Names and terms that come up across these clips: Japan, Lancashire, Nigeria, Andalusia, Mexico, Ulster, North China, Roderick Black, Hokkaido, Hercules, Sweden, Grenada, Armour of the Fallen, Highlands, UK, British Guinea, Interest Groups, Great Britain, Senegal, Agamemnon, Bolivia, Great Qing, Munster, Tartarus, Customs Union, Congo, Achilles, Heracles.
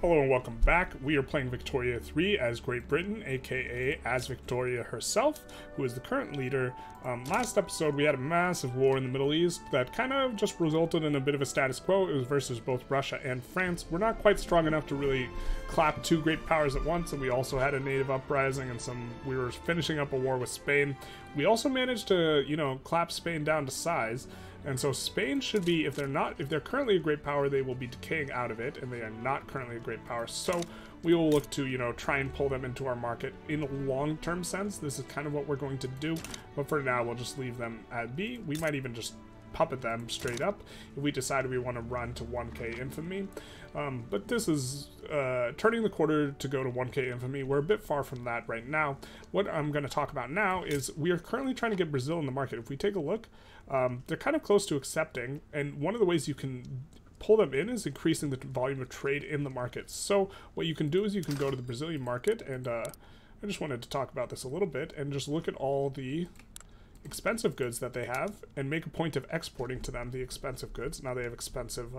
Hello and welcome back. We are playing Victoria 3 as Great Britain, aka as Victoria herself, who is the current leader. Last episode we had a massive war in the Middle East that kind of just resulted in a bit of a status quo. It was versus both Russia and France. We're not quite strong enough to really clap two great powers at once, and we also had a native uprising and we were finishing up a war with Spain. We also managed to, you know, clap Spain down to size. And so Spain should be, if they're currently a great power, they will be decaying out of it, and they are not currently a great power. So we will look to, you know, try and pull them into our market in a long-term sense. This is kind of what we're going to do, but for now we'll just leave them at B. We might even just puppet them straight up if we decide we want to run to 1k infamy. But this is turning the quarter to go to 1k infamy. We're a bit far from that right now. What I'm going to talk about now is we are currently trying to get Brazil in the market. If we take a look, they're kind of close to accepting, and one of the ways you can pull them in is increasing the volume of trade in the market. So what you can do is you can go to the Brazilian market, and I just wanted to talk about this a little bit and just look at all the expensive goods that they have and make a point of exporting to them the expensive goods. Now they have expensive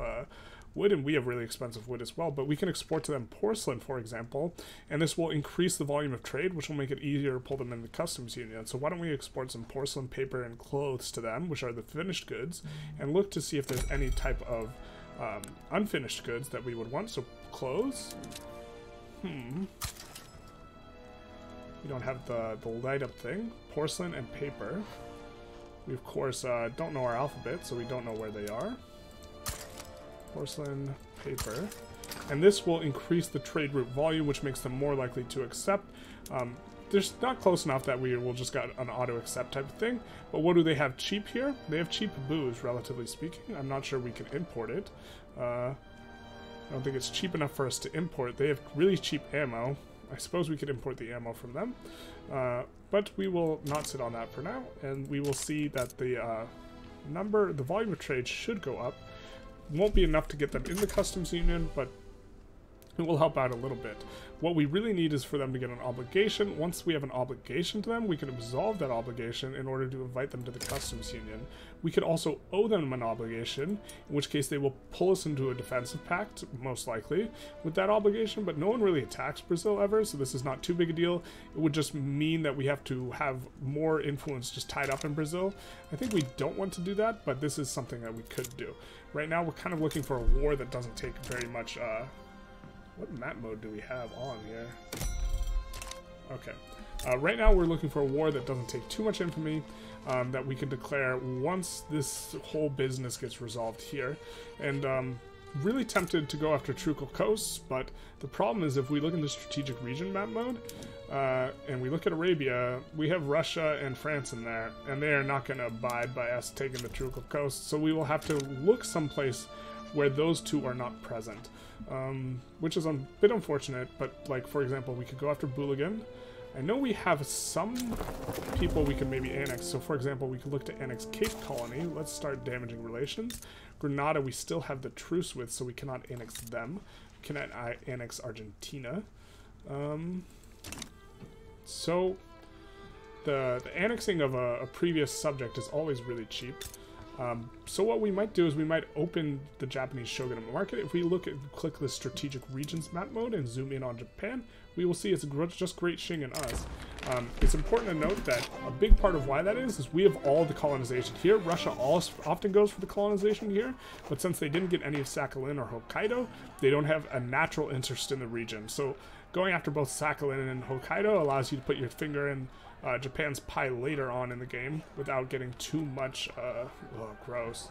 wood, and we have really expensive wood as well, but we can export to them porcelain, for example, and this will increase the volume of trade, which will make it easier to pull them in the customs union. So why don't we export some porcelain, paper, and clothes to them, which are the finished goods, and look to see if there's any type of unfinished goods that we would want. So clothes, we don't have the light up thing. Porcelain and paper. We of course don't know our alphabet, so we don't know where they are. Porcelain, paper. And this will increase the trade route volume, which makes them more likely to accept. They're not close enough that we will just got an auto accept type of thing. But what do they have cheap here? They have cheap booze, relatively speaking. I'm not sure we can import it. I don't think it's cheap enough for us to import. They have really cheap ammo. I suppose we could import the ammo from them, but we will not sit on that for now, and we will see that the the volume of trade should go up. Won't be enough to get them in the customs union, but it will help out a little bit. What we really need is for them to get an obligation. Once we have an obligation to them, we can absolve that obligation in order to invite them to the customs union. We could also owe them an obligation, in which case they will pull us into a defensive pact, most likely, with that obligation, but no one really attacks Brazil ever, so this is not too big a deal. It would just mean that we have to have more influence just tied up in Brazil. I think we don't want to do that, but this is something that we could do. Right now, we're kind of looking for a war that doesn't take very much... What map mode do we have on here? Okay. Right now we're looking for a war that doesn't take too much infamy, that we can declare once this whole business gets resolved here. And really tempted to go after Trucial Coast, but the problem is if we look in the strategic region map mode, and we look at Arabia, we have Russia and France in there, and they are not going to abide by us taking the Trucial Coast, so we will have to look someplace where those two are not present, which is a bit unfortunate. But like, for example, we could go after Booligan. I know we have some people we can maybe annex, so for example we could look to annex Cape Colony. Let's start damaging relations. Grenada we still have the truce with, so we cannot annex them. Cannot annex Argentina. So the annexing of a previous subject is always really cheap. So what we might do is we might open the Japanese shogunate market. If we click the strategic regions map mode and zoom in on Japan, we will see it's just Great Qing and us. It's important to note that a big part of why that is we have all the colonization here. Russia often goes for the colonization here, but since they didn't get any of Sakhalin or Hokkaido, they don't have a natural interest in the region. So going after both Sakhalin and Hokkaido allows you to put your finger in Japan's pie later on in the game without getting too much gross.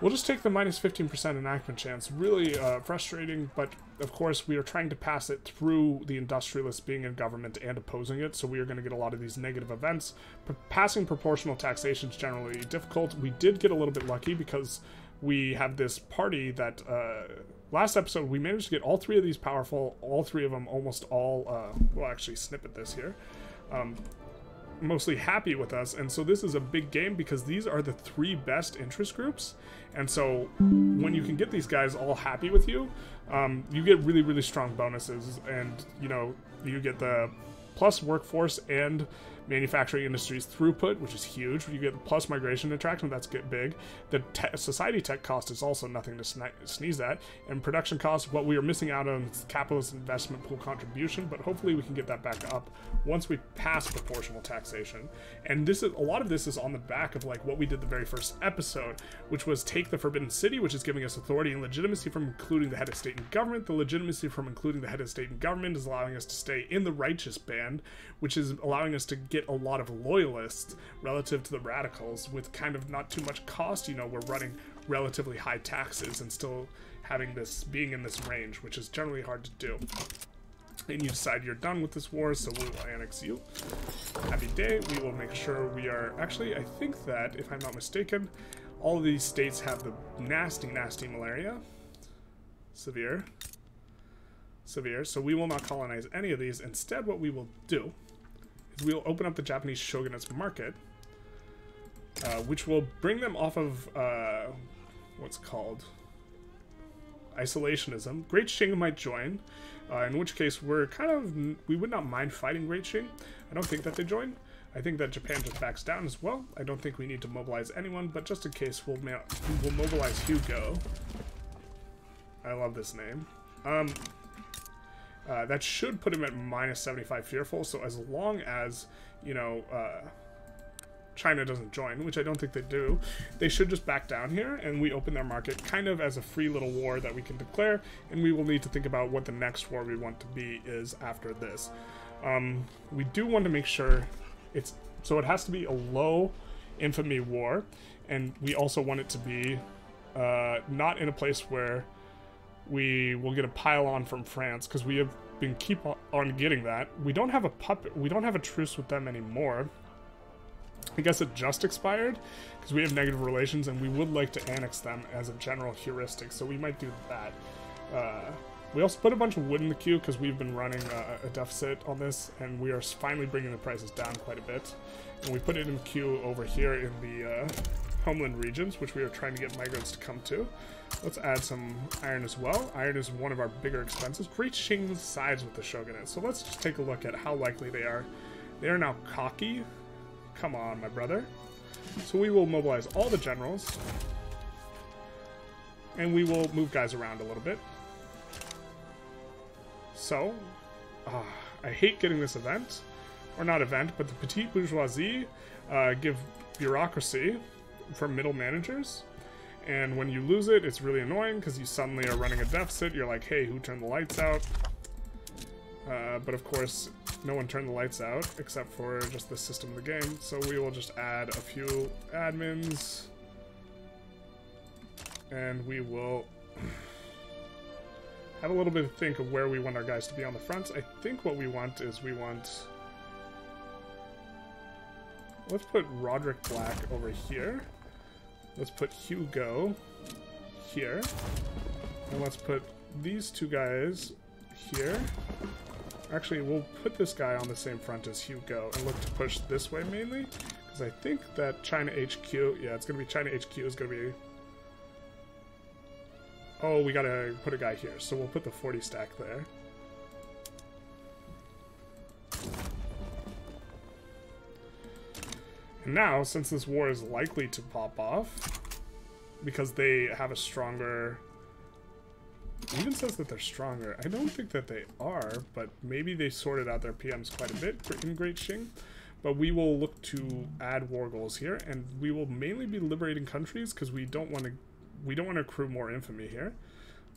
We'll just take the minus 15% enactment chance. Really frustrating, but of course we are trying to pass it through the industrialists being in government and opposing it, so we are going to get a lot of these negative events. Passing proportional taxation is generally difficult. We did get a little bit lucky because we have this party that last episode we managed to get all three of these powerful, all three of them almost all we'll actually snip at this here. Mostly happy with us, and so this is a big game because these are the three best interest groups, and so when you can get these guys all happy with you, you get really, really strong bonuses, and you know, you get the plus workforce and manufacturing industry's throughput, which is huge. You get plus migration attraction, that's get big. The society tech cost is also nothing to sneeze at. And production cost, what we are missing out on is capitalist investment pool contribution, but hopefully we can get that back up once we pass proportional taxation. And this is a lot of this is on the back of like what we did the very first episode, which was take the Forbidden City, which is giving us authority and legitimacy from including the head of state and government. The legitimacy from including the head of state and government is allowing us to stay in the righteous band, which is allowing us to get a lot of loyalists relative to the radicals with kind of not too much cost. You know, we're running relatively high taxes and still having this being in this range, which is generally hard to do. And you decide you're done with this war, so we will annex you. Happy day. We will make sure we are actually, I think that if I'm not mistaken, all of these states have the nasty malaria. Severe. So we will not colonize any of these. Instead, what we will do is we will open up the Japanese shogunate's market, which will bring them off of what's called isolationism. Great Qing might join, in which case we're kind of, we would not mind fighting Great Qing. I don't think that they join. I think that Japan just backs down as well. I don't think we need to mobilize anyone, but just in case, we'll mobilize Hugo. I love this name. That should put him at minus 75 fearful, so as long as, you know, China doesn't join, which I don't think they do, they should just back down here, and we open their market kind of as a free little war that we can declare, and we will need to think about what the next war we want to be is after this. We do want to make sure it's... So it has to be a low infamy war, and we also want it to be not in a place where we will get a pile on from France, because we have been keep on getting that. We don't have a puppet. We don't have a truce with them anymore. I guess it just expired because we have negative relations, and we would like to annex them as a general heuristic. So we might do that. We also put a bunch of wood in the queue because we've been running a deficit on this, and we are finally bringing the prices down quite a bit. And we put it in the queue over here in the homeland regions, which we are trying to get migrants to come to. Let's add some iron as well. Iron is one of our bigger expenses. Great Qing sides with the shogunate. So let's just take a look at how likely they are. They are now cocky. Come on, my brother. So we will mobilize all the generals. And we will move guys around a little bit. So, I hate getting this event. Or not event, but the petite bourgeoisie give bureaucracy from middle managers. And when you lose it, it's really annoying because you suddenly are running a deficit. You're like, hey, who turned the lights out? But of course, no one turned the lights out except for just the system of the game. So we will just add a few admins. And we will have a little bit of think of where we want our guys to be on the front. I think what we want is we want... Let's put Roderick Black over here. Let's put Hugo here, and let's put these two guys here. Actually, we'll put this guy on the same front as Hugo and look to push this way mainly, because I think that China HQ, yeah, it's going to be China HQ is going to be... Oh, we got to put a guy here, so we'll put the 40 stack there. And now, since this war is likely to pop off, because they have a stronger... It even says that they're stronger. I don't think that they are, but maybe they sorted out their PMs quite a bit in Great Qing. But we will look to add war goals here, and we will mainly be liberating countries because we don't want to accrue more infamy here.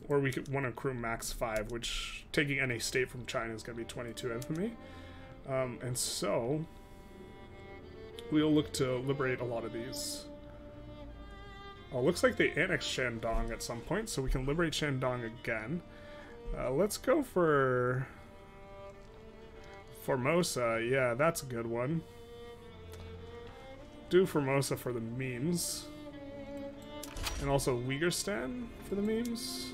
Or we want to accrue max 5, which taking any state from China is going to be 22 infamy. And so... we'll look to liberate a lot of these. Oh, looks like they annexed Shandong at some point, so we can liberate Shandong again. Let's go for... Formosa, yeah, that's a good one. Do Formosa for the memes. And also Uyghurstan for the memes.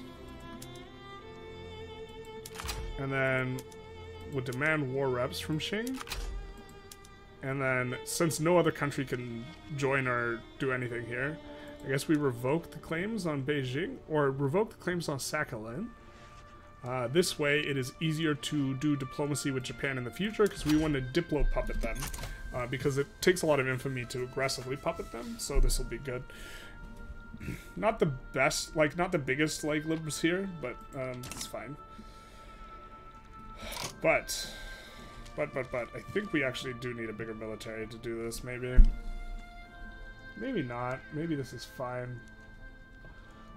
And then we'll demand war reps from Qing. And then, since no other country can join or do anything here, I guess we revoke the claims on Beijing, or revoke the claims on Sakhalin. This way, it is easier to do diplomacy with Japan in the future, because we want to diplo-puppet them, because it takes a lot of infamy to aggressively puppet them, so this will be good. Not the best, like, not the biggest, like, libs here, but, it's fine. But, I think we actually do need a bigger military to do this, maybe. Maybe not. Maybe this is fine.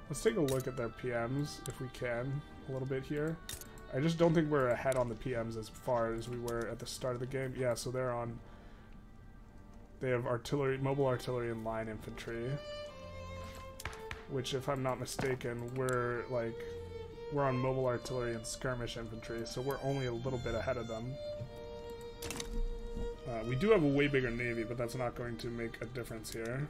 Let's take a look at their PMs, if we can, a little bit here. I just don't think we're ahead on the PMs as far as we were at the start of the game. Yeah, so they're on... They have artillery, mobile artillery and line infantry. Which, if I'm not mistaken, we're, like... We're on mobile artillery and skirmish infantry, so we're only a little bit ahead of them. We do have a way bigger navy, but that's not going to make a difference here.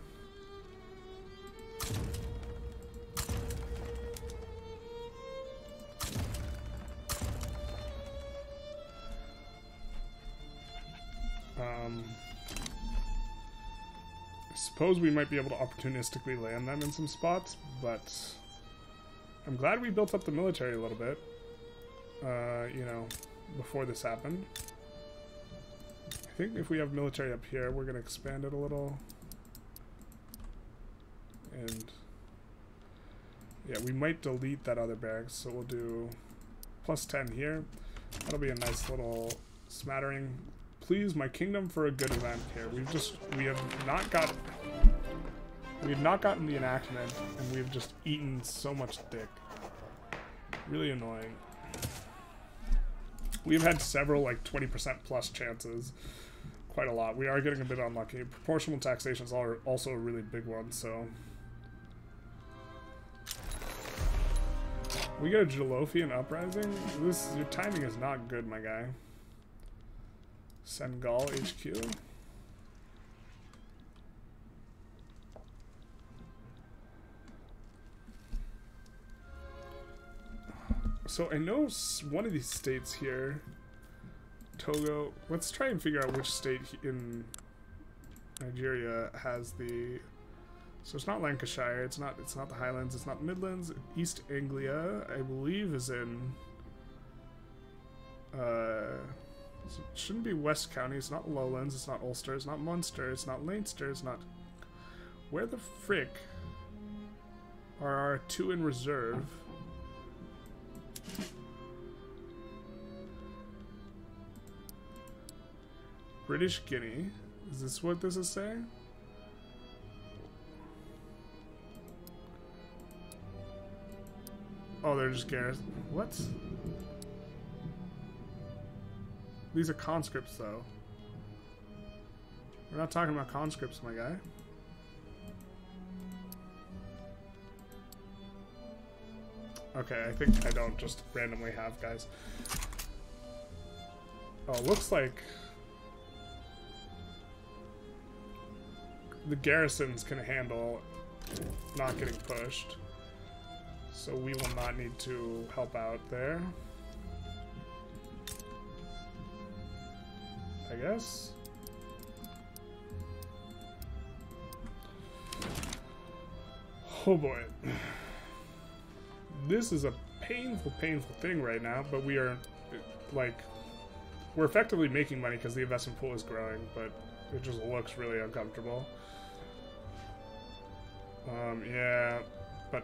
I suppose we might be able to opportunistically land them in some spots, but I'm glad we built up the military a little bit, you know, before this happened. I think if we have military up here, we're going to expand it a little. And, yeah, we might delete that other barracks, so we'll do plus 10 here. That'll be a nice little smattering. Please, my kingdom, for a good event here. We have not gotten the enactment, and we've just eaten so much dick. Really annoying. We've had several, like, 20% plus chances. Quite a lot. We are getting a bit unlucky. Proportional taxation is also a really big one, so... We get a Jalofian uprising? This, your timing is not good, my guy. Senegal HQ. So I know one of these states here, Togo, let's try and figure out which state in Nigeria has the, so it's not Lancashire, it's not the Highlands, it's not Midlands, East Anglia, I believe is in, so it shouldn't be West County, it's not Lowlands, it's not Ulster, it's not Munster, it's not Leinster, it's not... Where the frick are our two in reserve? British Guinea. Is this what this is saying? Oh, they're just garrisons. What? These are conscripts, though. We're not talking about conscripts, my guy. Okay, I think I don't just randomly have guys. Oh, looks like... The garrisons can handle not getting pushed. So we will not need to help out there. I guess. Oh boy. This is a painful, painful thing right now, but we are, like, we're effectively making money because the investment pool is growing, but it just looks really uncomfortable. Yeah, but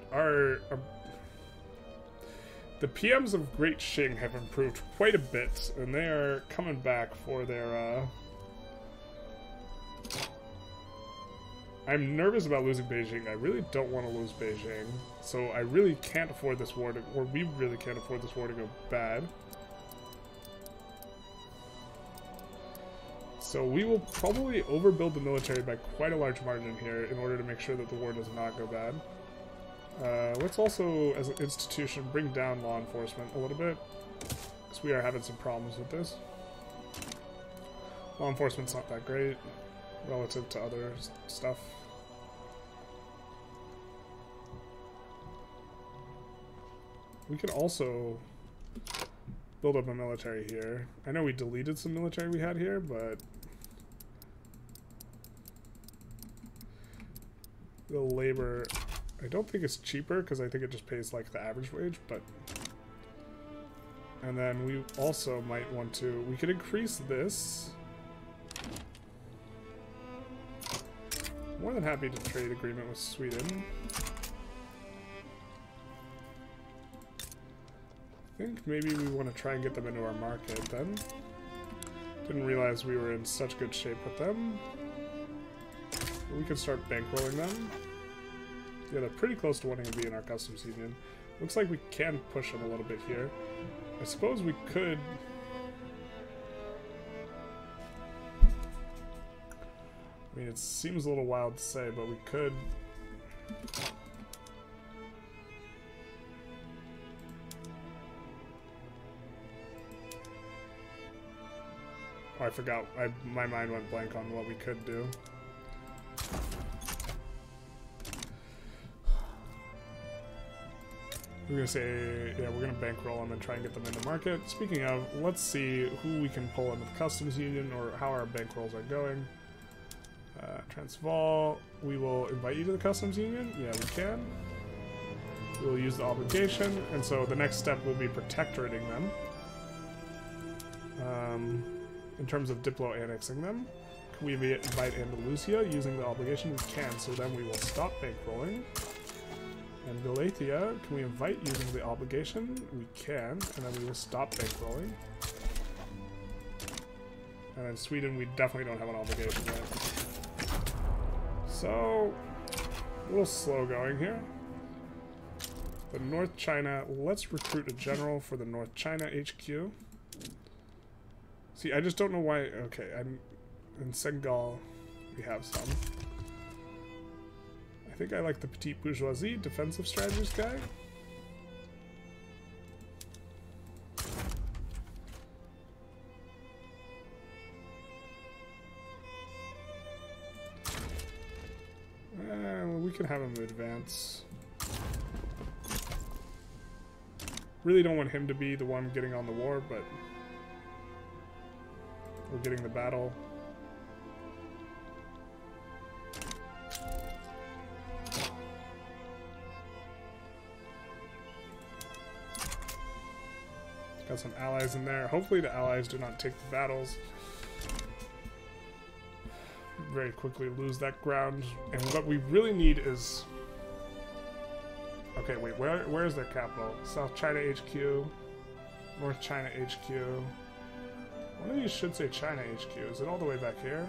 the PMs of Great Qing have improved quite a bit, and they are coming back for their, I'm nervous about losing Beijing. I really don't want to lose Beijing. So I really can't afford this war to... Or we really can't afford this war to go bad. So we will probably overbuild the military by quite a large margin here in order to make sure that the war does not go bad. Let's also, as an institution, bring down law enforcement a little bit, because we are having some problems with this. Law enforcement's not that great relative to other stuff. We could also build up a military here. I know we deleted some military we had here, but... The labor... I don't think it's cheaper, because I think it just pays, like, the average wage, but And then we also might want to... We could increase this. More than happy to trade agreement with Sweden. I think maybe we want to try and get them into our market then. Didn't realize we were in such good shape with them. But we can start bankrolling them. Yeah, they're pretty close to wanting to be in our customs union. Looks like we can push them a little bit here. I suppose we could... I mean, it seems a little wild to say, but we could... Oh, I forgot. My mind went blank on what we could do. We're going to say, yeah, we're going to bankroll them and try and get them in the market. Speaking of, let's see who we can pull in with customs union or how our bankrolls are going. Transvaal, we will invite you to the customs union. Yeah, we can. We'll use the obligation, and so the next step will be protectorating them. In terms of diplo-annexing them. Can we invite Andalusia using the obligation? We can, so then we will stop bankrolling. And Galatia, can we invite using the obligation? We can, and then we will stop bankrolling. And then Sweden, we definitely don't have an obligation yet. So, a little slow going here. The North China, let's recruit a general for the North China HQ. See, I just don't know why... Okay, I'm in Senegal, we have some. I think I like the Petite Bourgeoisie defensive strategist guy. We can have him advance. Really don't want him to be the one getting on the war, but... We're getting the battle. Got some allies in there. Hopefully the allies do not take the battles. Very quickly lose that ground. And what we really need is... Okay, wait, where is their capital? South China HQ. North China HQ. One of these should say China HQ. Is it all the way back here?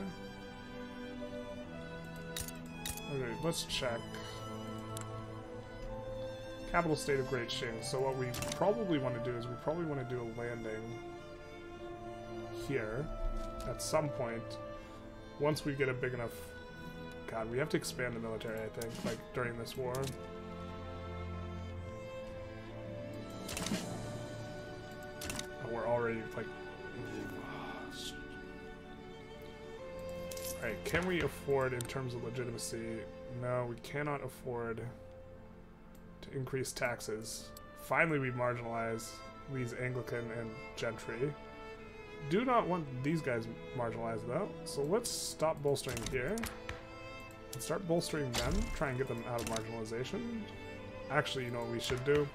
Okay, let's check. Capital state of Great Qing. So what we probably want to do is we probably want to do a landing here at some point. Once we get a big enough... God, we have to expand the military, I think, like during this war. But we're already, like... Alright, can we afford in terms of legitimacy? No, we cannot afford to increase taxes. Finally, we marginalize these Anglican and gentry. Do not want these guys marginalized though, so let's stop bolstering here and start bolstering them, try and get them out of marginalization. Actually, you know what we should do?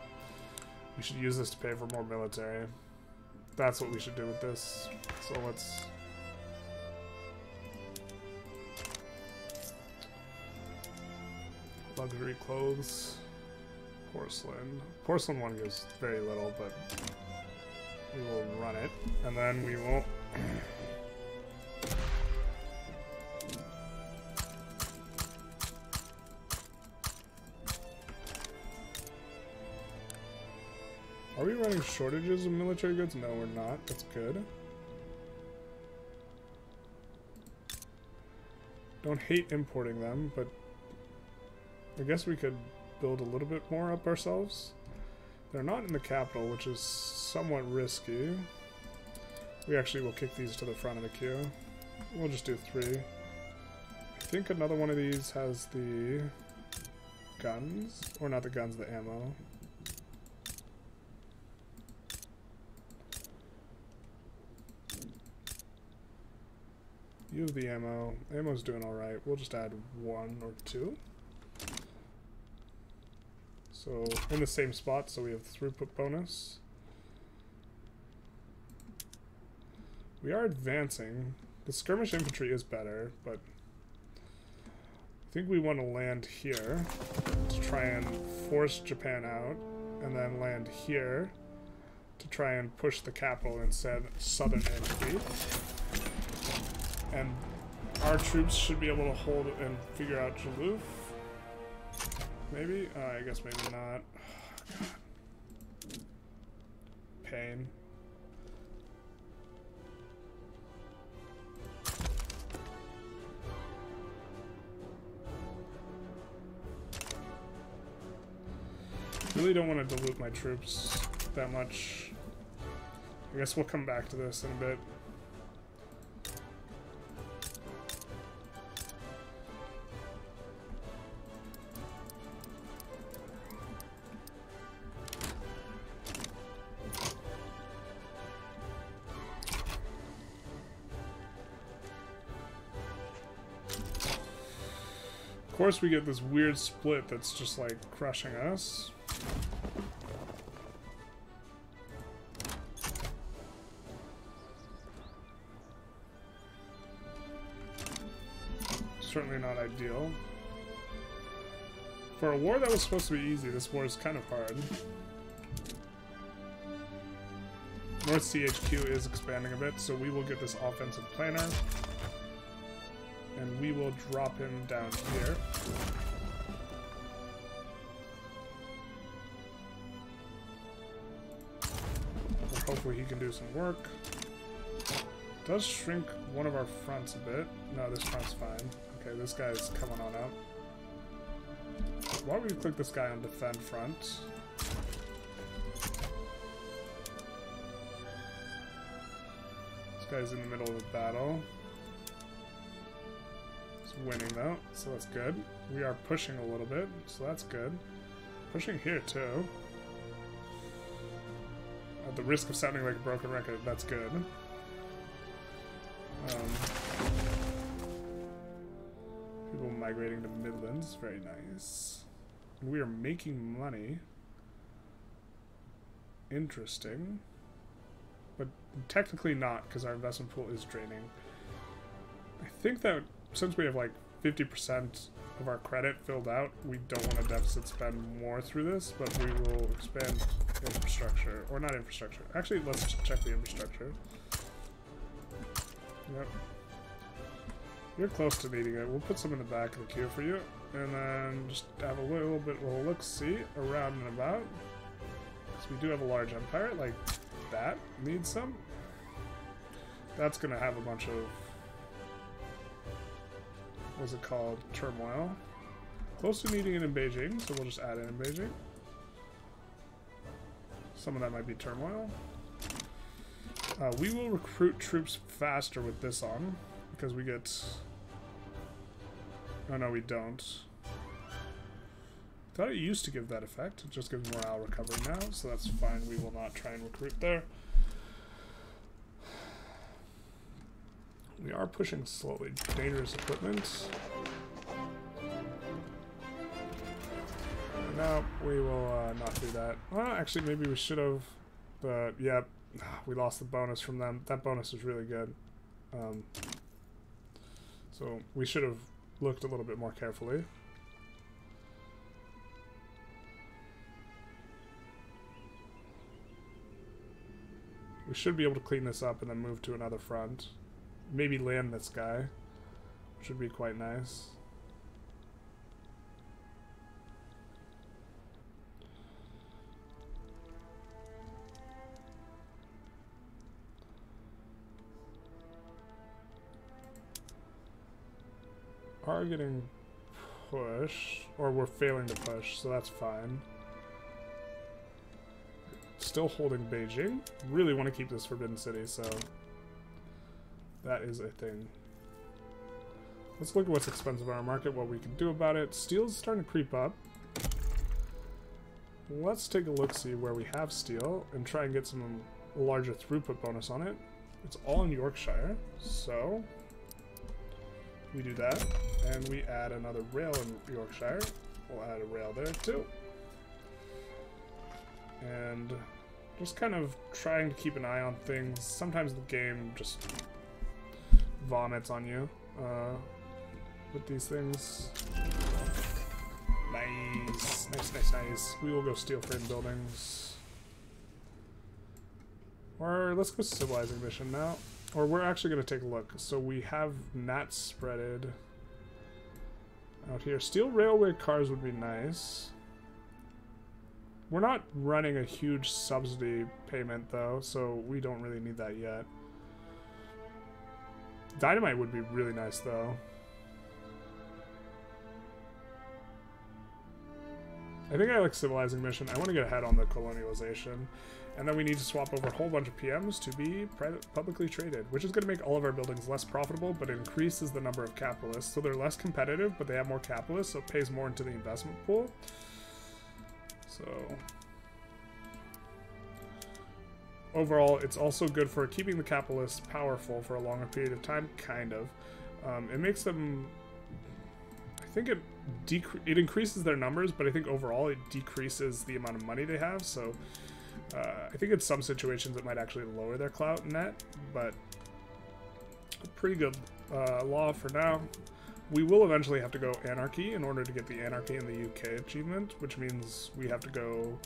We should use this to pay for more military. That's what we should do with this. So let's... Luxury clothes, porcelain. Porcelain one gives very little, but we will run it, and then we will. Are we running shortages of military goods? No, we're not. That's good. Don't hate importing them, but. I guess we could build a little bit more up ourselves. They're not in the capital, which is somewhat risky. We actually will kick these to the front of the queue. We'll just do 3. I think another one of these has the guns. Or not the guns, the ammo. You have the ammo. Ammo's doing alright. We'll just add 1 or 2. So, in the same spot, so we have throughput bonus. We are advancing. The skirmish infantry is better, but I think we want to land here to try and force Japan out, and then land here to try and push the capital instead, southern entity. And our troops should be able to hold and figure out Jalouf. Maybe? I guess maybe not. Oh, God. Pain. Really don't want to dilute my troops that much. I guess we'll come back to this in a bit. Of course we get this weird split that's just like crushing us. Certainly not ideal. For a war that was supposed to be easy, this war is kind of hard. North CHQ is expanding a bit, so we will get this offensive planner. And we will drop him down here. And hopefully he can do some work. Does shrink one of our fronts a bit. No, this front's fine. Okay, this guy's coming on up. Why don't we click this guy on defend front? This guy's in the middle of a battle. Winning though, so that's good. We are pushing a little bit, so that's good. Pushing here too. At the risk of sounding like a broken record, that's good. People migrating to Midlands, very nice. And we are making money. Interesting. But technically not, because our investment pool is draining. I think that since we have like 50% of our credit filled out, we don't want to deficit spend more through this, but we will expand infrastructure. Or not infrastructure. Actually, let's just check the infrastructure. Yep. You're close to needing it. We'll put some in the back of the queue for you. And then just have a little bit of a look-see around and about. Because we do have a large empire. Like, that needs some. That's going to have a bunch of... what's it called? Turmoil. Close to needing it in Beijing, so we'll just add it in Beijing. Some of that might be turmoil. We will recruit troops faster with this on, because we get... oh no, we don't. I thought it used to give that effect. It just gives morale recovery now, so that's fine. We will not try and recruit there. We are pushing slowly. Dangerous equipment. No, we will not do that. Well, actually, maybe we should have. But, yep, yeah, we lost the bonus from them. That bonus was really good. So we should have looked a little bit more carefully. We should be able to clean this up and then move to another front. Maybe land this guy, which would be quite nice. Are getting pushed, or we're failing to push, so that's fine. Still holding Beijing. Really want to keep this Forbidden City, so... that is a thing. Let's look at what's expensive on our market, what we can do about it. Steel's starting to creep up. Let's take a look-see where we have steel and try and get some larger throughput bonus on it. It's all in Yorkshire, so we do that. And we add another rail in Yorkshire. We'll add a rail there, too. And Just kind of trying to keep an eye on things. Sometimes the game just vomits on you with these things. Nice, nice, nice, nice. We will go steel frame buildings. Or let's go civilizing mission now. Or we're actually going to take a look. So we have not spreaded out here. Steel railway cars would be nice. We're not running a huge subsidy payment though, so we don't really need that yet. Dynamite would be really nice though. I think I like civilizing mission. I want to get ahead on the colonialization. And then we need to swap over a whole bunch of PMs to be publicly traded, which is going to make all of our buildings less profitable, but it increases the number of capitalists. So they're less competitive, but they have more capitalists, so it pays more into the investment pool. So overall, it's also good for keeping the capitalists powerful for a longer period of time, kind of. It makes them... I think it increases their numbers, but I think overall it decreases the amount of money they have, so... I think in some situations it might actually lower their clout in that, but a pretty good law for now. We will eventually have to go anarchy in order to get the anarchy in the UK achievement, which means we have to go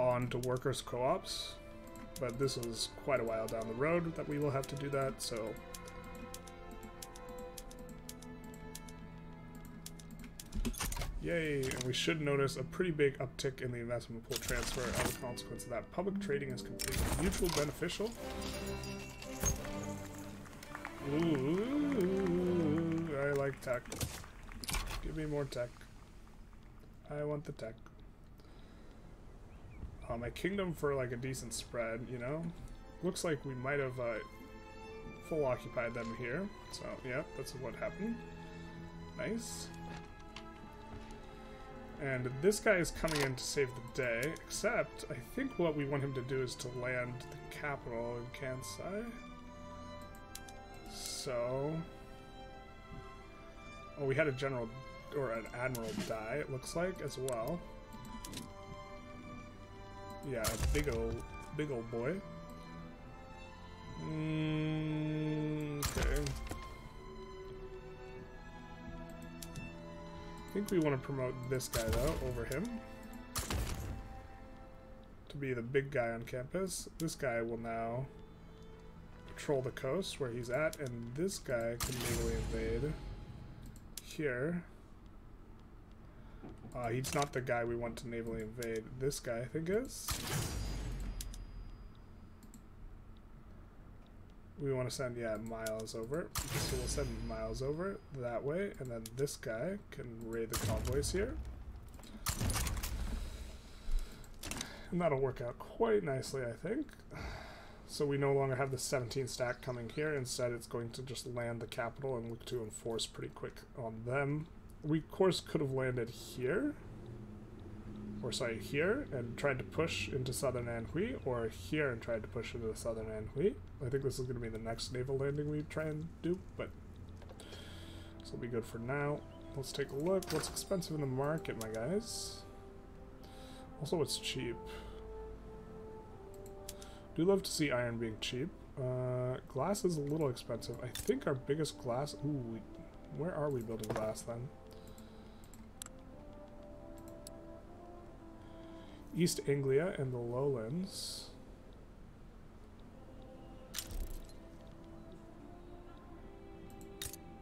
on to workers' co-ops, but this is quite a while down the road that we will have to do that, so... Yay, and we should notice a pretty big uptick in the investment pool transfer as a consequence of that. Public trading is completely mutually beneficial. Ooh, I like tech. Give me more tech. I want the tech. My kingdom for like a decent spread, you know? Looks like we might have full occupied them here. So, yeah, that's what happened. Nice. And this guy is coming in to save the day, except I think what we want him to do is to land the capital in Kansai. So... Oh, we had a general, or an admiral die, it looks like, as well. Yeah, big old boy. Okay. I think we want to promote this guy, though, over him. To be the big guy on campus. This guy will now patrol the coast where he's at, and this guy can legally invade here. He's not the guy we want to navally invade. This guy, I think, is. We want to send, yeah, Miles over. So we'll send Miles over that way, and then this guy can raid the convoys here. And that'll work out quite nicely, I think. So we no longer have the 17 stack coming here. Instead, it's going to just land the capital and look to enforce pretty quick on them. We, of course, could have landed here. Or sorry, here, and tried to push into southern Anhui, or here and tried to push into southern Anhui. I think this is going to be the next naval landing we try and do, but this will be good for now. Let's take a look. What's expensive in the market, my guys? Also, what's cheap? Do love to see iron being cheap. Glass is a little expensive. I think our biggest glass... Ooh, where are we building glass, then? East Anglia and the Lowlands.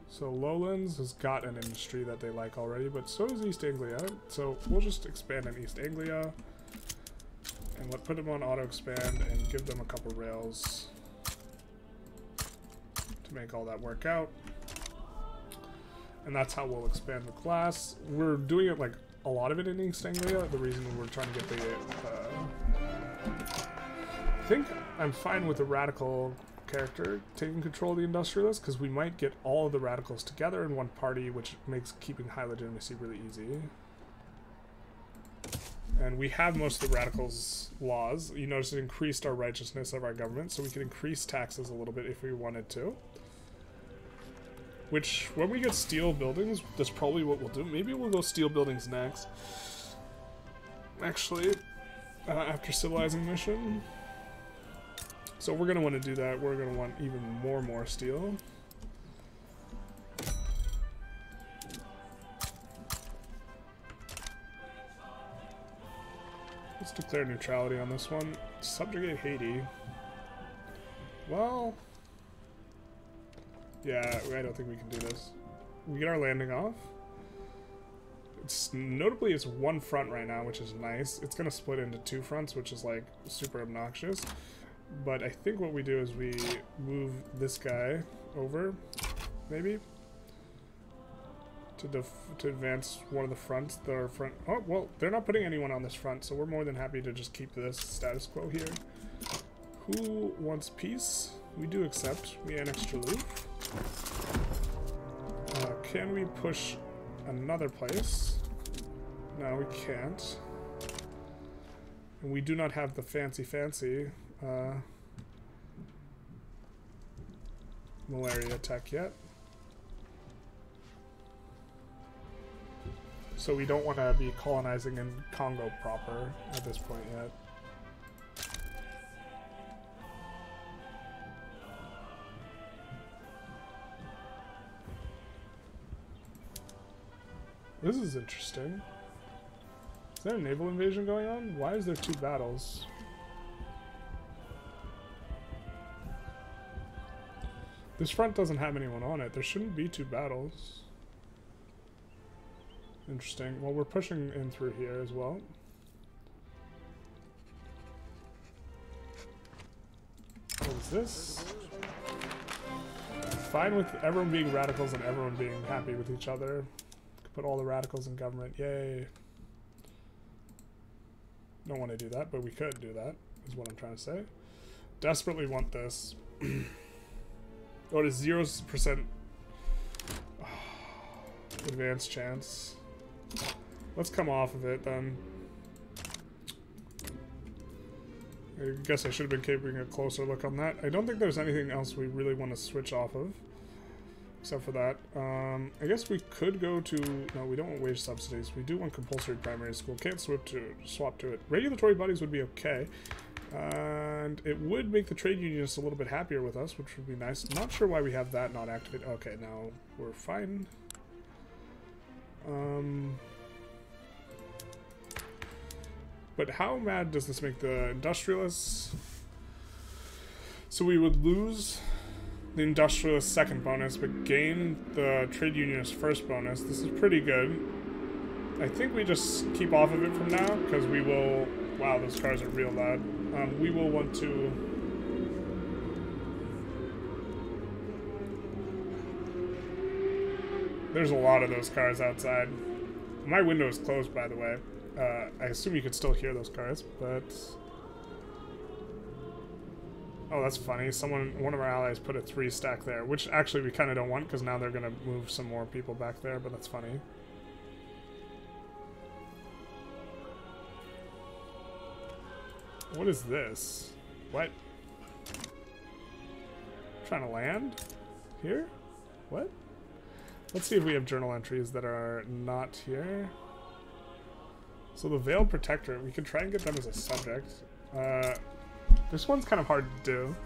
So Lowlands has got an industry that they like already, but so does East Anglia. So we'll just expand in East Anglia and let put them on auto expand and give them a couple rails to make all that work out. And that's how we'll expand the class. We're doing it like a lot of it in East Anglia. The reason we're trying to get the... I think I'm fine with the radical character taking control of the industrialists, because we might get all of the radicals together in one party, which makes keeping high legitimacy really easy. And we have most of the radicals' laws. You notice it increased our righteousness of our government, so we can increase taxes a little bit if we wanted to. Which, when we get steel buildings, that's probably what we'll do. Maybe we'll go steel buildings next. Actually, after civilizing mission. So we're going to want to do that. We're going to want even more steel. Let's declare neutrality on this one. Subjugate Haiti. Well, yeah, I don't think we can do this. We get our landing off. It's notably it's one front right now, which is nice. It's going to split into two fronts, which is like super obnoxious. But I think what we do is we move this guy over, maybe, to advance one of the fronts. Their front. Oh well, they're not putting anyone on this front, so we're more than happy to just keep this status quo here. Who wants peace? We do accept. We annex Jalouf. Can we push another place? No, we can't. And we do not have the fancy. Malaria attack yet. So we don't want to be colonizing in Congo proper at this point yet. This is interesting. Is there a naval invasion going on? Why is there two battles? This front doesn't have anyone on it. There shouldn't be two battles. Interesting. Well, we're pushing in through here as well. What is this? Fine with everyone being radicals and everyone being happy with each other. Could put all the radicals in government. Yay. Don't want to do that, but we could do that, is what I'm trying to say. Desperately want this. Oh, it is 0% advance chance. Let's come off of it then. I guess I should have been keeping a closer look on that. I don't think there's anything else we really want to switch off of, except for that. I guess we could go to... No, we don't want wage subsidies. We do want compulsory primary school. Can't swap to it. Regulatory bodies would be okay. And it would make the trade unionists a little bit happier with us, which would be nice. I'm not sure why we have that not activated. Okay, now we're fine. But how mad does this make the industrialists? So we would lose the industrialist second bonus, but gain the trade unionist first bonus. This is pretty good. I think we just keep off of it from now, because we will... Wow, those cars are real loud. We will want to... There's a lot of those cars outside. My window is closed, by the way. I assume you could still hear those cars, but... Oh, that's funny. One of our allies put a 3-stack there, which actually we kind of don't want, because now they're going to move some more people back there, but that's funny. What is this? What? Trying to land? Here? What? Let's see if we have journal entries that are not here. So the Veiled Protector, we can try and get them as a subject. This one's kind of hard to do.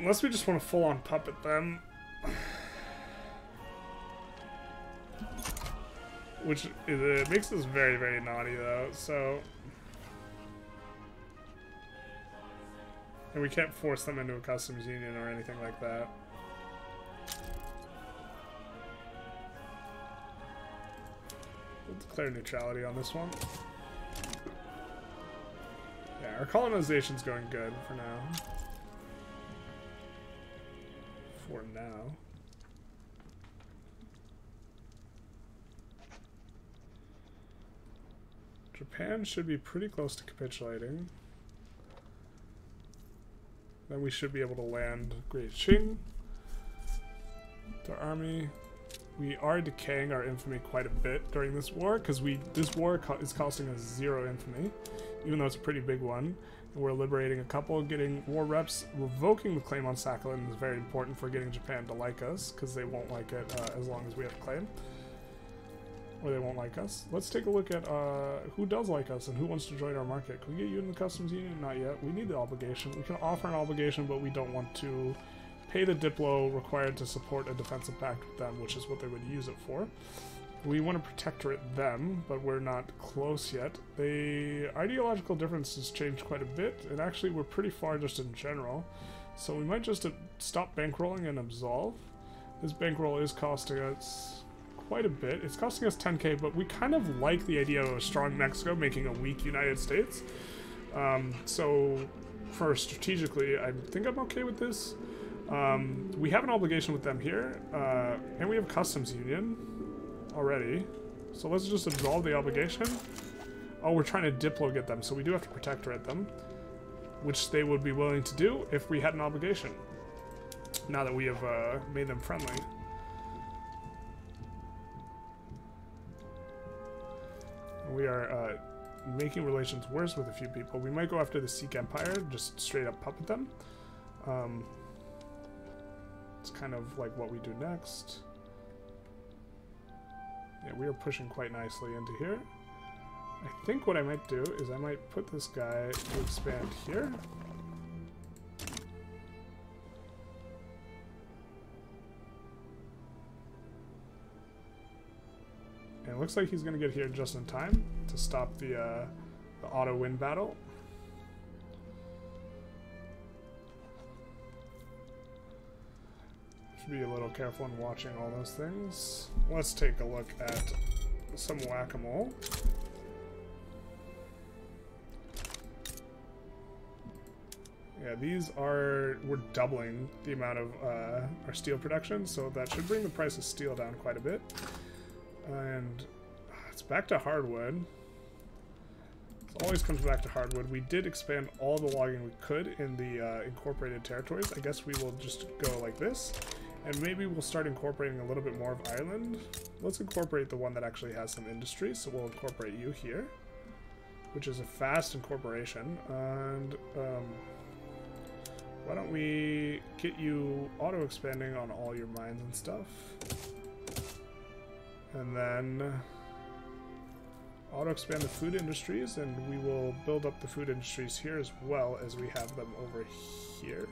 Unless we just want to full-on puppet them. Which it makes us very, very naughty, though, so... And we can't force them into a customs union or anything like that. We'll declare neutrality on this one. Yeah, our colonization's going good for now. Japan should be pretty close to capitulating. Then we should be able to land Great Qing. Their army. We are decaying our infamy quite a bit during this war, because this war is costing us 0 infamy, even though it's a pretty big one. And we're liberating a couple, getting war reps. Revoking the claim on Sakhalin is very important for getting Japan to like us, because they won't like it as long as we have claim. or they won't like us. Let's take a look at who does like us and who wants to join our market. Can we get you in the customs union? Not yet. We need the obligation. We can offer an obligation, but we don't want to pay the diplo required to support a defensive pact with them, which is what they would use it for. We want to protectorate them, but we're not close yet. The ideological difference has changed quite a bit, and actually we're pretty far just in general. So we might just stop bankrolling and absolve. This bankroll is costing us quite a bit. It's costing us 10k, but we kind of like the idea of a strong Mexico making a weak United States. So for strategically, I think I'm okay with this. We have an obligation with them here, and we have customs union already. So let's just absolve the obligation. Oh, we're trying to diplo get them, so we do have to protectorate them, which they would be willing to do if we had an obligation. Now that we have made them friendly. We are making relations worse with a few people. We might go after the Sikh Empire, just straight up puppet them. It's kind of like what we do next. Yeah, we are pushing quite nicely into here. I think what I might do is I might put this guy to expand here. And it looks like he's going to get here just in time to stop the auto-win battle. Should be a little careful in watching all those things. Let's take a look at some whack-a-mole. Yeah, these are... we're doubling the amount of our steel production, so that should bring the price of steel down quite a bit. And it's back to hardwood. It always comes back to hardwood. We did expand all the logging we could in the incorporated territories. I guess we will just go like this, and maybe we'll start incorporating a little bit more of Ireland. Let's incorporate the one that actually has some industry, so we'll incorporate you here, which is a fast incorporation. And why don't we get you auto-expanding on all your mines and stuff? And then auto-expand the food industries, and we will build up the food industries here as well as we have them over here.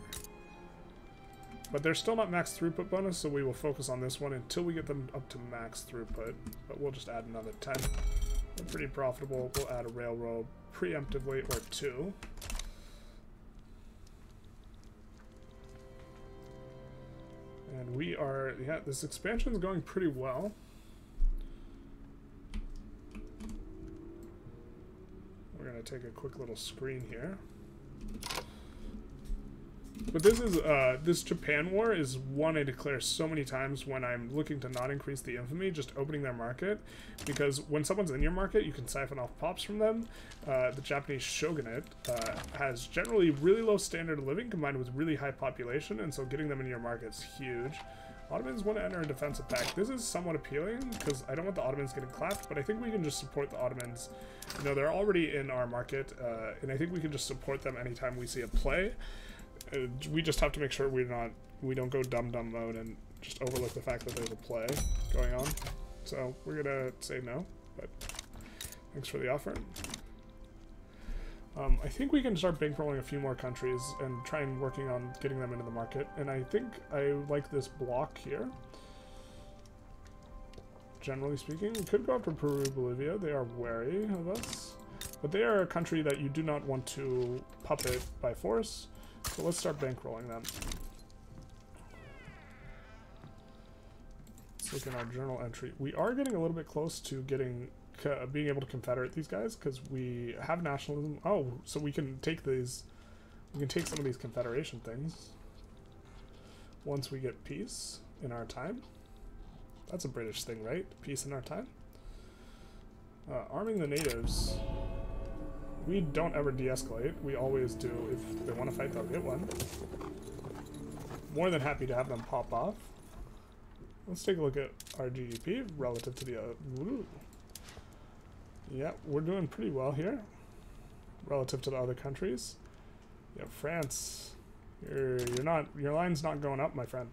But they're still not max throughput bonus, so we will focus on this one until we get them up to max throughput. But we'll just add another 10. They're pretty profitable. We'll add a railroad preemptively, or two. And we are, yeah, this expansion is going pretty well. We're going to take a quick little screen here. But this is this Japan war is one I declare so many times when I'm looking to not increase the infamy, just opening their market. Because when someone's in your market, you can siphon off pops from them. The Japanese Shogunate has generally really low standard of living combined with really high population, and so getting them into your market is huge. Ottomans want to enter a defensive pact. This is somewhat appealing because I don't want the Ottomans getting clapped, but I think we can just support the Ottomans. You know, they're already in our market, and I think we can just support them anytime we see a play. We just have to make sure we don't go dumb mode and just overlook the fact that there's a play going on. So we're gonna say no, but thanks for the offer. I think we can start bankrolling a few more countries and try and working on getting them into the market. And I think I like this block here. Generally speaking, we could go after Peru, Bolivia. They are wary of us. But they are a country that you do not want to puppet by force. So let's start bankrolling them. Let's look in our journal entry. We are getting a little bit close to getting... being able to confederate these guys because we have nationalism. Oh, so we can take these, we can take some of these confederation things once we get peace in our time. That's a British thing, right? Peace in our time. Arming the natives. We don't ever de-escalate. We always do. If they want to fight, they'll get one. More than happy to have them pop off. Let's take a look at our GDP relative to the ooh. Yeah, we're doing pretty well here relative to the other countries. Yeah, France, you're not, your line's not going up, my friend.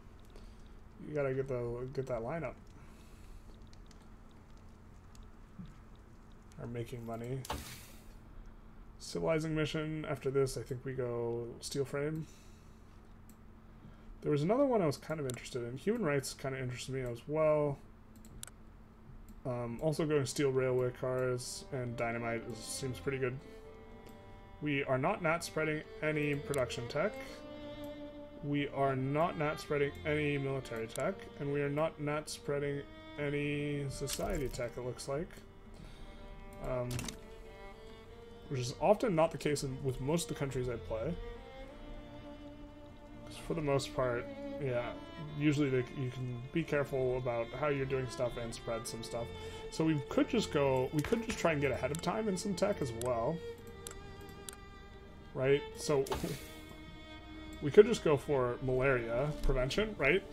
You gotta get that line up. are making money. Civilizing mission. After this, I think we go steel frame. There was another one I was kind of interested in. Human rights kind of interested me as well. Also going to steel railway cars and dynamite seems pretty good. We are not spreading any production tech. We are not spreading any military tech. And we are not spreading any society tech, it looks like. Which is often not the case with most of the countries I play. Because for the most part, yeah, usually you can be careful about how you're doing stuff and spread some stuff. So we could just go, we could just try and get ahead of time in some tech as well. Right? So we could just go for malaria prevention, right?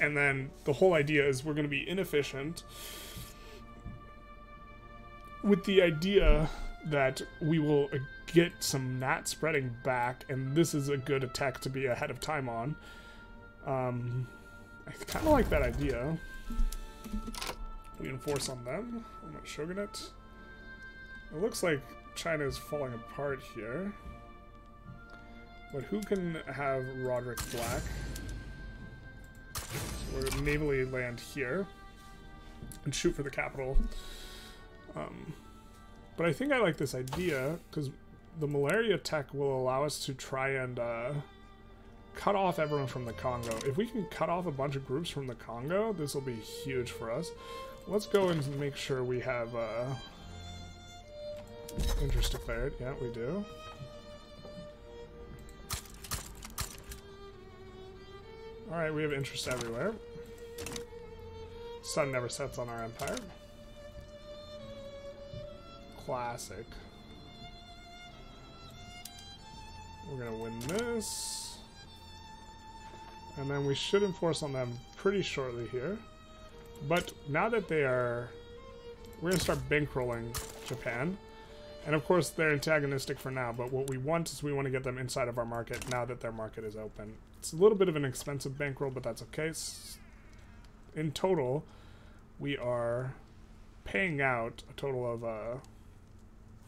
And then the whole idea is we're going to be inefficient with the idea that we will get some gnat spreading back, and this is a good attack to be ahead of time on. I kind of like that idea. We enforce on them. I'm not Shogunate. It looks like China is falling apart here. But who can have Roderick Black? So we're navally land here and shoot for the capital. But I think I like this idea because the malaria tech will allow us to try and cut off everyone from the Congo. If we can cut off a bunch of groups from the Congo, this will be huge for us. Let's go and make sure we have interest declared. Yeah, we do. Alright, we have interest everywhere. Sun never sets on our empire. Classic. We're gonna win this. And then we should enforce on them pretty shortly here. But now that they are... we're gonna start bankrolling Japan. And of course they're antagonistic for now, but what we want is we want to get them inside of our market now that their market is open. It's a little bit of an expensive bankroll, but that's okay. In total, we are paying out a total of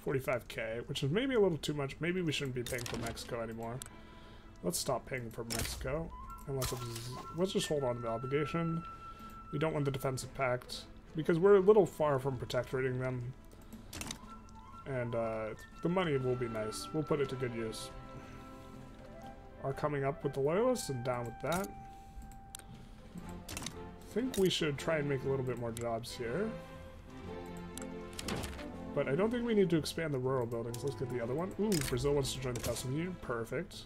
45k, which is maybe a little too much. Maybe we shouldn't be paying for Mexico anymore. Let's stop paying for Mexico. And let's just hold on to the obligation. We don't want the defensive pact, because we're a little far from protectorating them. And the money will be nice. We'll put it to good use. Are coming up with the loyalists and down with that. I think we should try and make a little bit more jobs here. But I don't think we need to expand the rural buildings. Let's get the other one. Ooh, Brazil wants to join the Customs Union. Perfect.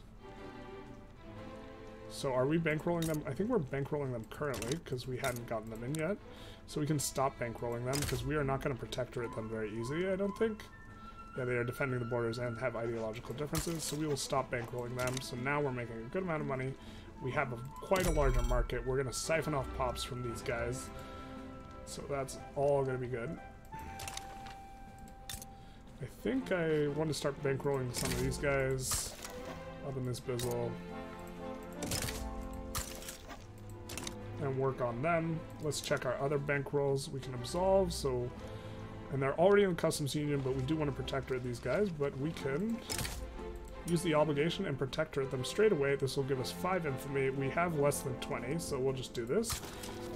So are we bankrolling them? I think we're bankrolling them currently because we hadn't gotten them in yet. So we can stop bankrolling them because we are not going to protectorate them very easily, I don't think. Yeah, they are defending the borders and have ideological differences, so we will stop bankrolling them. So now we're making a good amount of money. We have quite a larger market. We're going to siphon off pops from these guys. So that's all going to be good. I think I want to start bankrolling some of these guys up in this bizzle and work on them. Let's check our other bankrolls we can absolve. So, and they're already in the Customs Union, but we do want to protectorate these guys, but we can use the obligation and protectorate them straight away. This will give us 5 infamy. We have less than 20, so we'll just do this.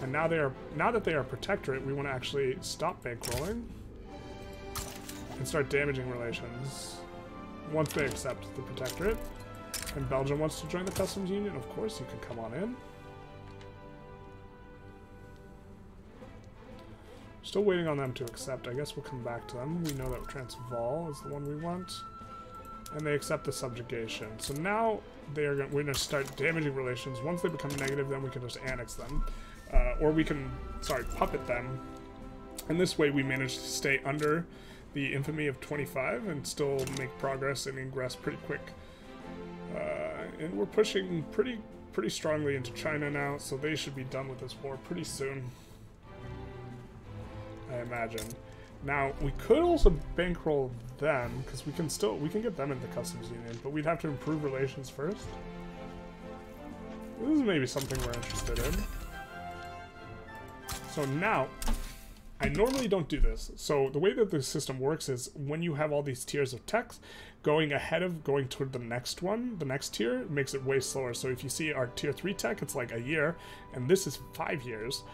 And now they are, now that they are protectorate, we want to actually stop bankrolling and start damaging relations once they accept the protectorate. And Belgium wants to join the Customs Union. Of course, you can come on in. Still waiting on them to accept. I guess we'll come back to them. We know that Transvaal is the one we want. And they accept the subjugation. So now they are we're going to start damaging relations. Once they become negative, then we can just annex them. Or we can, sorry, puppet them. And this way we manage to stay under the infamy of 25 and still make progress and ingress pretty quick. And we're pushing pretty strongly into China now, so they should be done with this war pretty soon, I imagine. Now we could also bankroll them because we can still, we can get them into the Customs Union, but we'd have to improve relations first. This is maybe something we're interested in. So now I normally don't do this. So the way that the system works is when you have all these tiers of text, going ahead of going toward the next one, the next tier, makes it way slower. So if you see our tier 3 tech, it's like a year, and this is 5 years.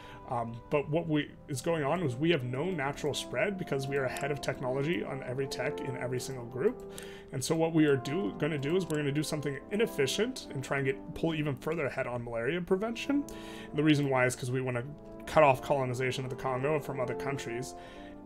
But what is going on is we have no natural spread because we are ahead of technology on every tech in every single group. And so what we are going to do is we're going to do something inefficient and try and pull even further ahead on malaria prevention. And the reason why is because we want to cut off colonization of the Congo from other countries.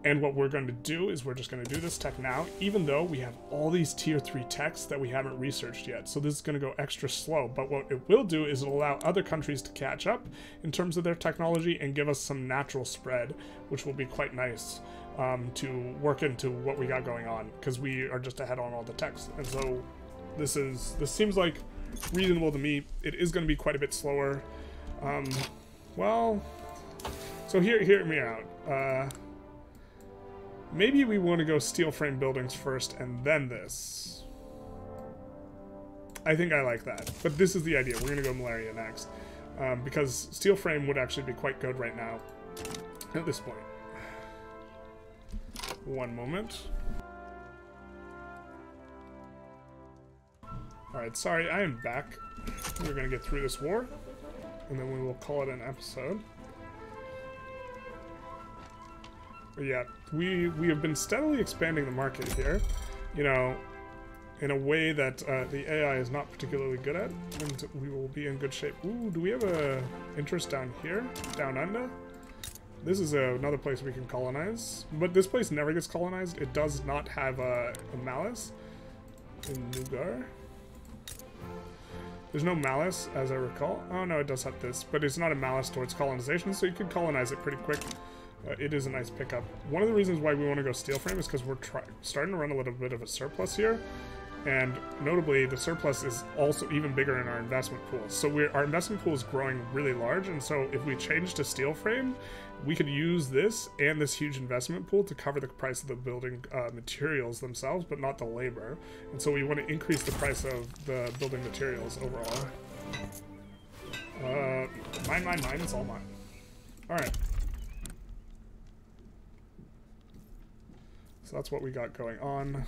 And what we're going to do is we're just going to do this tech now, even though we have all these tier 3 techs that we haven't researched yet. So this is going to go extra slow. But what it will do is it'll allow other countries to catch up in terms of their technology and give us some natural spread, which will be quite nice to work into what we got going on, because we are just ahead on all the techs. And so this seems like reasonable to me. It is going to be quite a bit slower. Well, so hear me out. Maybe we want to go steel frame buildings first and then this. I think I like that. But this is the idea. We're going to go malaria next. Because steel frame would actually be quite good right now at this point. One moment. Alright, sorry, I am back. We're going to get through this war. And then we will call it an episode. Yeah, we have been steadily expanding the market here, you know, in a way that the AI is not particularly good at, and we will be in good shape. Ooh, do we have a interest down here, down under? This is another place we can colonize, but this place never gets colonized. It does not have a malice in Nugar. There's no malice, as I recall. Oh no, it does have this, but it's not a malice towards colonization, so you can colonize it pretty quick. It is a nice pickup. One of the reasons why we want to go steel frame is because we're starting to run a little bit of a surplus here, and notably the surplus is also even bigger in our investment pool. So our investment pool is growing really large, and so if we change to steel frame, we could use this and this huge investment pool to cover the price of the building materials themselves, but not the labor. And so we want to increase the price of the building materials overall. Mine, it's all mine. All right. That's what we got going on.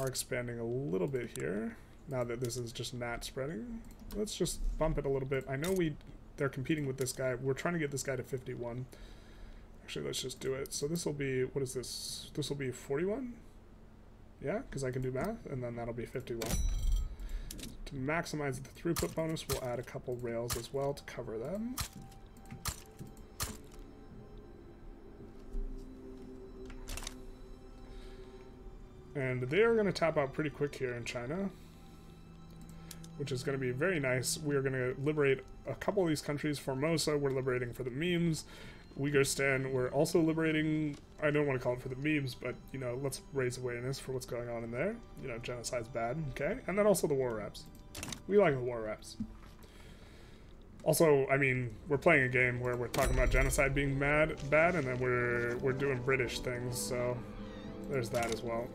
Are expanding a little bit here now that this is just gnat spreading. Let's just bump it a little bit. I know they're competing with this guy. We're trying to get this guy to 51. Actually, let's just do it. So this will be, what is this? This will be 41. Yeah, because I can do math, and then that'll be 51. To maximize the throughput bonus, we'll add a couple rails as well to cover them. And they're going to tap out pretty quick here in China, which is going to be very nice. We're going to liberate a couple of these countries. Formosa, we're liberating for the memes. Uyghurstan, we're also liberating. I don't want to call it for the memes, but, you know, let's raise awareness for what's going on in there. You know, genocide's bad, okay? And then also the war reps. We like the war reps. Also, I mean, we're playing a game where we're talking about genocide being bad, and then we're doing British things, so there's that as well.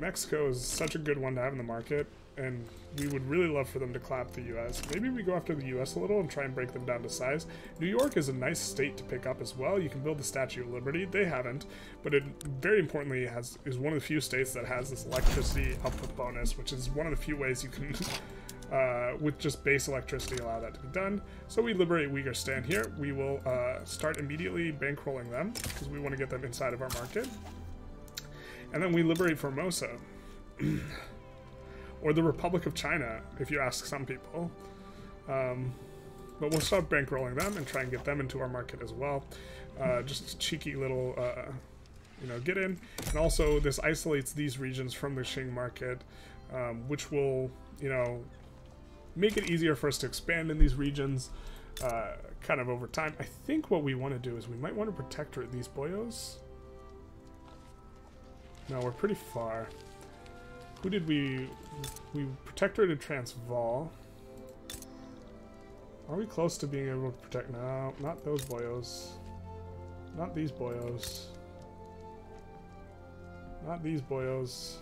Mexico is such a good one to have in the market, and we would really love for them to clap the U.S. Maybe we go after the U.S. a little and try and break them down to size. New York is a nice state to pick up as well. You can build the Statue of Liberty. They haven't, but it very importantly is one of the few states that has this electricity output bonus, which is one of the few ways you can, with just base electricity, allow that to be done. So we liberate Uyghurstan here. We will start immediately bankrolling them because we want to get them inside of our market. And then we liberate Formosa, or the Republic of China, if you ask some people. But we'll start bankrolling them and try and get them into our market as well. Just a cheeky little, you know, get in. And also, this isolates these regions from the Qing market, which will, you know, make it easier for us to expand in these regions, kind of over time. I think what we want to do is we might want to protectorate these boyos. No, we're pretty far. Who did we protectorated Transvaal? Are we close to being able to protect? No, not those boyos. Not these boyos. Not these boyos.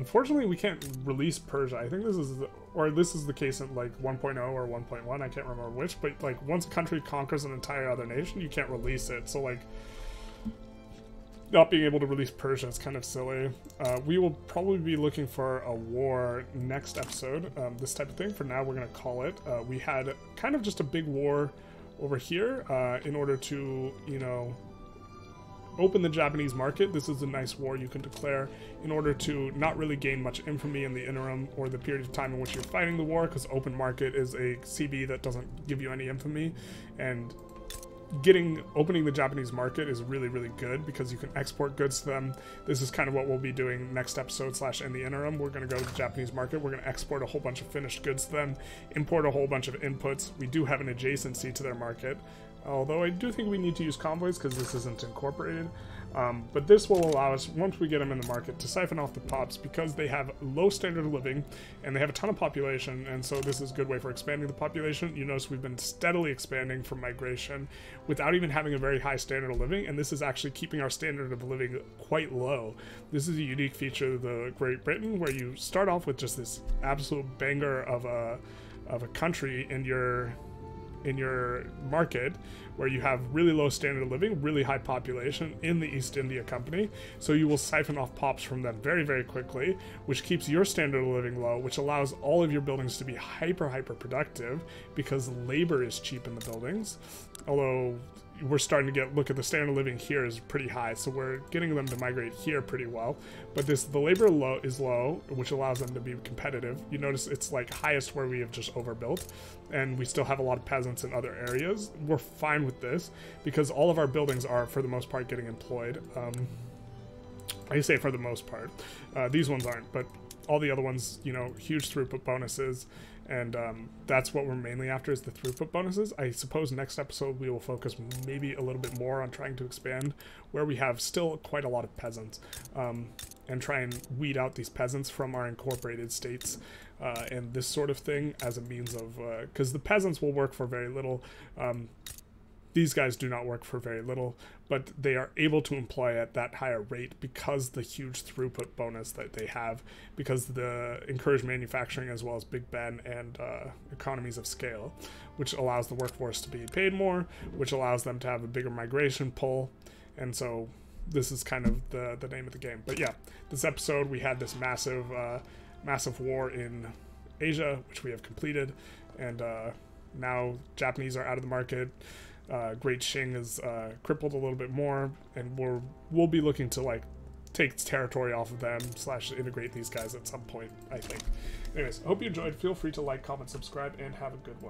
Unfortunately, we can't release Persia. I think this is the, or this is the case at like 1.0 or 1.1. I can't remember which, but like once a country conquers an entire other nation, you can't release it. So like not being able to release Persia is kind of silly. We will probably be looking for a war next episode, this type of thing. For now, we're going to call it. We had kind of just a big war over here in order to, you know, open the Japanese market. This is a nice war you can declare in order to not really gain much infamy in the interim or the period of time in which you're fighting the war, because open market is a CB that doesn't give you any infamy, and opening the Japanese market is really, really good because you can export goods to them. This is kind of what we'll be doing next episode / in the interim. We're going to go to the Japanese market. We're going to export a whole bunch of finished goods to them, import a whole bunch of inputs. We do have an adjacency to their market, although I do think we need to use convoys because this isn't incorporated. But this will allow us, once we get them in the market, to siphon off the pops because they have low standard of living and they have a ton of population, and so this is a good way for expanding the population. You notice we've been steadily expanding from migration without even having a very high standard of living, and this is actually keeping our standard of living quite low. This is a unique feature of the Great Britain, where you start off with just this absolute banger of a country in your market, where you have really low standard of living, really high population in the East India Company, so you will siphon off pops from them very, very quickly, which keeps your standard of living low, which allows all of your buildings to be hyper productive because labor is cheap in the buildings. Although we're starting to get, look at the standard of living here is pretty high, so we're getting them to migrate here pretty well, but this, the labor low is low, which allows them to be competitive. You notice it's like highest where we have just overbuilt, and we still have a lot of peasants in other areas. We're fine with this because all of our buildings are for the most part getting employed. I say for the most part, these ones aren't, but all the other ones, you know, huge throughput bonuses. And that's what we're mainly after, is the throughput bonuses. I suppose next episode we will focus maybe a little bit more on trying to expand where we have still quite a lot of peasants, and try and weed out these peasants from our incorporated states and this sort of thing as a means of, because the peasants will work for very little. These guys do not work for very little, but they are able to employ at that higher rate because the huge throughput bonus that they have, because the encouraged manufacturing as well as Big Ben and economies of scale, which allows the workforce to be paid more, which allows them to have a bigger migration pull. And so this is kind of the name of the game. But yeah, this episode we had this massive, massive war in Asia, which we have completed. And now Japanese are out of the market. Great Qing is crippled a little bit more, and we'll be looking to like take territory off of them / integrate these guys at some point, I think. Anyways, hope you enjoyed. Feel free to like, comment, subscribe, and have a good one.